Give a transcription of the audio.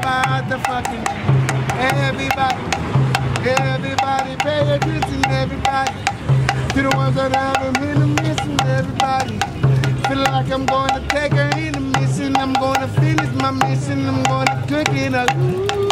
motherfucking everybody. Everybody pay attention, everybody. To the ones that I've been in the mission, everybody. Feel like I'm going to take her in the mission. I'm going to finish my mission. I'm going to cook it up.